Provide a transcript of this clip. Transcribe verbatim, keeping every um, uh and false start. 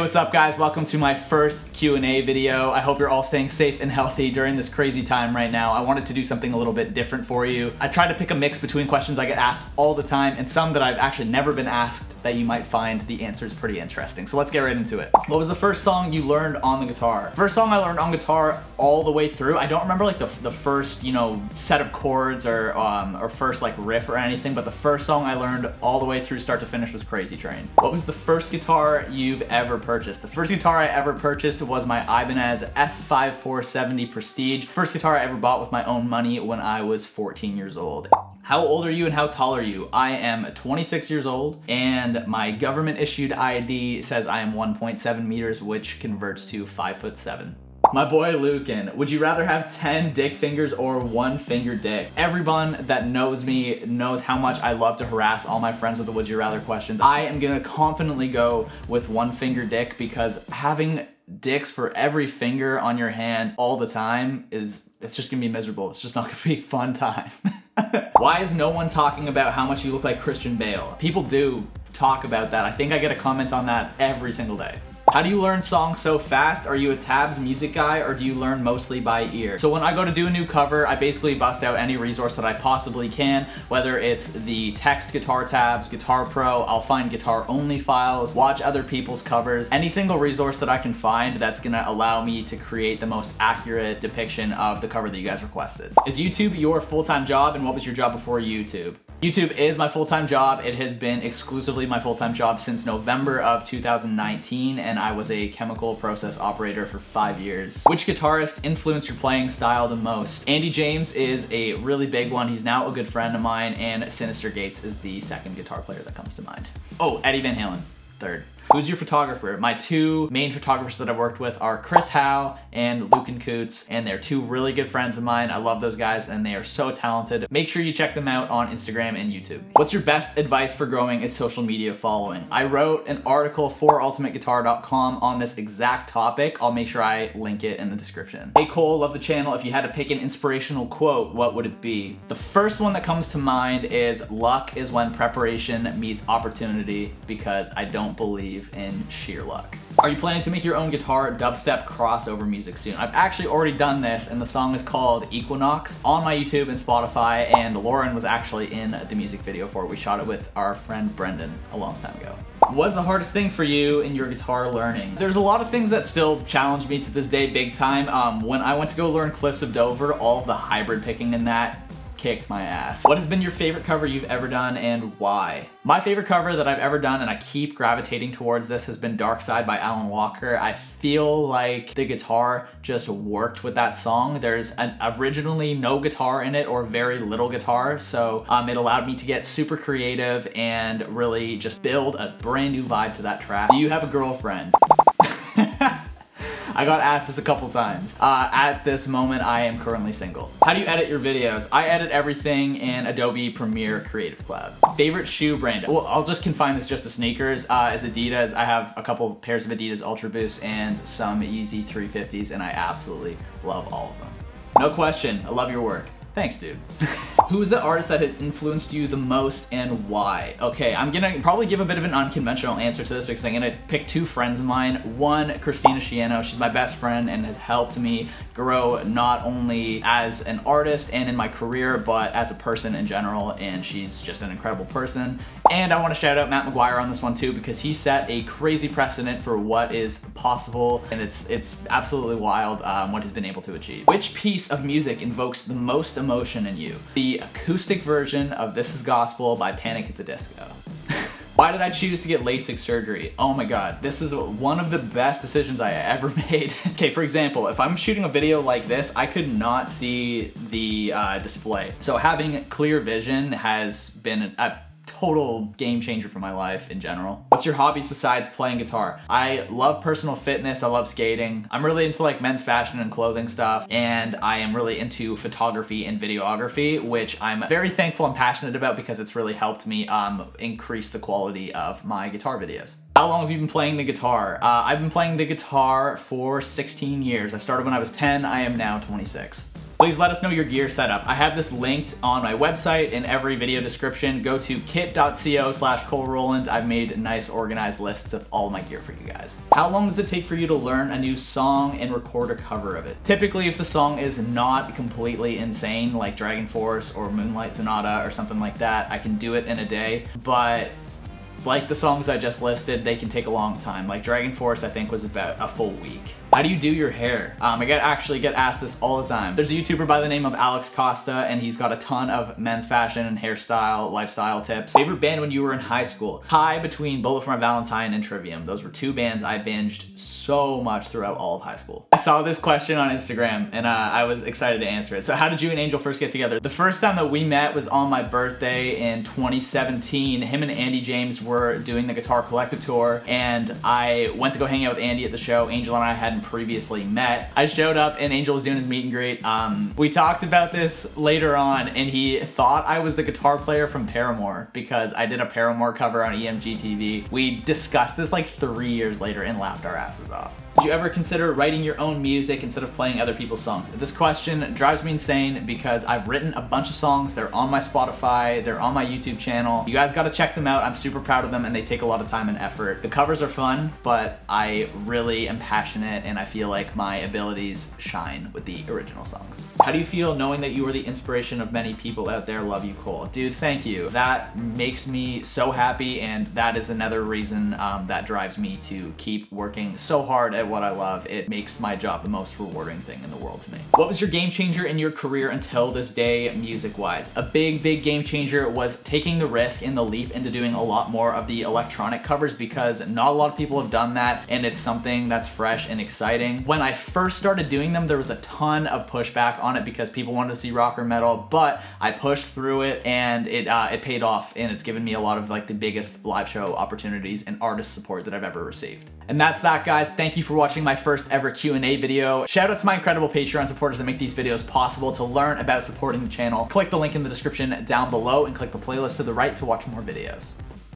Hey, what's up guys? Welcome to my first Q and A video. I hope you're all staying safe and healthy during this crazy time right now. I wanted to do something a little bit different for you. I tried to pick a mix between questions I get asked all the time and some that I've actually never been asked that you might find the answers pretty interesting. So let's get right into it. What was the first song you learned on the guitar? First song I learned on guitar all the way through. I don't remember like the, the first, you know, set of chords or, um, or first like riff or anything, but the first song I learned all the way through start to finish was Crazy Train. What was the first guitar you've ever played? Purchased. The first guitar I ever purchased was my Ibanez S five four seventy Prestige. First guitar I ever bought with my own money when I was fourteen years old. How old are you and how tall are you? I am twenty-six years old and my government issued I D says I am one point seven meters, which converts to five foot seven. My boy Lukan, would you rather have ten dick fingers or one finger dick? Everyone that knows me knows how much I love to harass all my friends with the would you rather questions. I am gonna confidently go with one finger dick because having dicks for every finger on your hand all the time is, it's just gonna be miserable. It's just not gonna be a fun time. Why is no one talking about how much you look like Christian Bale? People do talk about that. I think I get a comment on that every single day. How do you learn songs so fast? Are you a tabs music guy or do you learn mostly by ear? So when I go to do a new cover, I basically bust out any resource that I possibly can, whether it's the text guitar tabs, Guitar Pro, I'll find guitar only files, watch other people's covers, any single resource that I can find that's gonna allow me to create the most accurate depiction of the cover that you guys requested. Is YouTube your full-time job and what was your job before YouTube? YouTube is my full-time job. It has been exclusively my full-time job since November of two thousand nineteen, and I was a chemical process operator for five years. Which guitarist influenced your playing style the most? Andy James is a really big one. He's now a good friend of mine, and Sinister Gates is the second guitar player that comes to mind. Oh, Eddie Van Halen, third. Who's your photographer? My two main photographers that I've worked with are Chris Howe and Lukan Coots, and they're two really good friends of mine. I love those guys and they are so talented. Make sure you check them out on Instagram and YouTube. What's your best advice for growing a social media following? I wrote an article for ultimate guitar dot com on this exact topic. I'll make sure I link it in the description. Hey Cole, love the channel. If you had to pick an inspirational quote, what would it be? The first one that comes to mind is, luck is when preparation meets opportunity, because I don't believe in sheer luck. Are you planning to make your own guitar dubstep crossover music soon? I've actually already done this and the song is called Equinox on my YouTube and Spotify, and Lauren was actually in the music video for it. We shot it with our friend Brendan a long time ago. What's the hardest thing for you in your guitar learning? There's a lot of things that still challenge me to this day big time. Um, when I went to go learn Cliffs of Dover, all of the hybrid picking in that kicked my ass. What has been your favorite cover you've ever done and why? My favorite cover that I've ever done, and I keep gravitating towards this, has been Dark Side by Alan Walker. I feel like the guitar just worked with that song. There's an, originally no guitar in it, or very little guitar, so um, it allowed me to get super creative and really just build a brand new vibe to that track. Do you have a girlfriend? I got asked this a couple times. Uh, at this moment, I am currently single. How do you edit your videos? I edit everything in Adobe Premiere Creative Cloud. Favorite shoe brand? Well, I'll just confine this just to sneakers. Uh, as Adidas, I have a couple pairs of Adidas Ultraboost and some Yeezy three fifties, and I absolutely love all of them. No question, I love your work. Thanks, dude. Who is the artist that has influenced you the most and why? Okay, I'm gonna probably give a bit of an unconventional answer to this because I'm gonna pick two friends of mine. One, Christina Shiano. She's my best friend and has helped me grow not only as an artist and in my career, but as a person in general, and she's just an incredible person. And I wanna shout out Matt McGuire on this one too, because he set a crazy precedent for what is possible, and it's, it's absolutely wild um, what he's been able to achieve. Which piece of music invokes the most emotion in you? The acoustic version of This Is Gospel by Panic at the Disco. Why did I choose to get LASIK surgery? Oh my God, this is one of the best decisions I ever made. Okay, for example, if I'm shooting a video like this, I could not see the uh, display. So having clear vision has been a total game changer for my life in general. What's your hobbies besides playing guitar? I love personal fitness, I love skating. I'm really into like men's fashion and clothing stuff, and I am really into photography and videography, which I'm very thankful and passionate about because it's really helped me um, increase the quality of my guitar videos. How long have you been playing the guitar? Uh, I've been playing the guitar for sixteen years. I started when I was ten, I am now twenty-six. please let us know your gear setup. I have this linked on my website in every video description. Go to kit.co slash Cole Rolland. I've made nice organized lists of all my gear for you guys. How long does it take for you to learn a new song and record a cover of it? Typically, if the song is not completely insane, like Dragonforce or Moonlight Sonata or something like that, I can do it in a day, but like the songs I just listed, they can take a long time. Like Dragonforce, I think, was about a full week. How do you do your hair? Um, I get, actually get asked this all the time. There's a YouTuber by the name of Alex Costa, and he's got a ton of men's fashion and hairstyle, lifestyle tips. Favorite band when you were in high school? High between Bullet For My Valentine and Trivium. Those were two bands I binged so much throughout all of high school. I saw this question on Instagram, and uh, I was excited to answer it. So how did you and Angel first get together? The first time that we met was on my birthday in twenty seventeen. Him and Andy James were doing the Guitar Collective tour, and I went to go hang out with Andy at the show. Angel and I hadn't previously met. I showed up and Angel was doing his meet and greet. Um, we talked about this later on, and he thought I was the guitar player from Paramore because I did a Paramore cover on E M G T V. We discussed this like three years later and laughed our asses off. Did you ever consider writing your own music instead of playing other people's songs? This question drives me insane because I've written a bunch of songs. They're on my Spotify, they're on my YouTube channel. You guys gotta check them out. I'm super proud of them and they take a lot of time and effort. The covers are fun, but I really am passionate and I feel like my abilities shine with the original songs. How do you feel knowing that you are the inspiration of many people out there? Love you, Cole. Dude, thank you. That makes me so happy, and that is another reason um, that drives me to keep working so hard at what I love. It makes my job the most rewarding thing in the world to me. What was your game changer in your career until this day, music-wise? A big, big game changer was taking the risk and the leap into doing a lot more of the electronic covers, because not a lot of people have done that, and it's something that's fresh and exciting. When I first started doing them, there was a ton of pushback on it because people wanted to see rock or metal, but I pushed through it, and it uh, it paid off, and it's given me a lot of like the biggest live show opportunities and artist support that I've ever received. And that's that, guys. Thank you for For watching my first ever Q and A video. Shout out to my incredible Patreon supporters that make these videos possible. To learn about supporting the channel, click the link in the description down below and click the playlist to the right to watch more videos.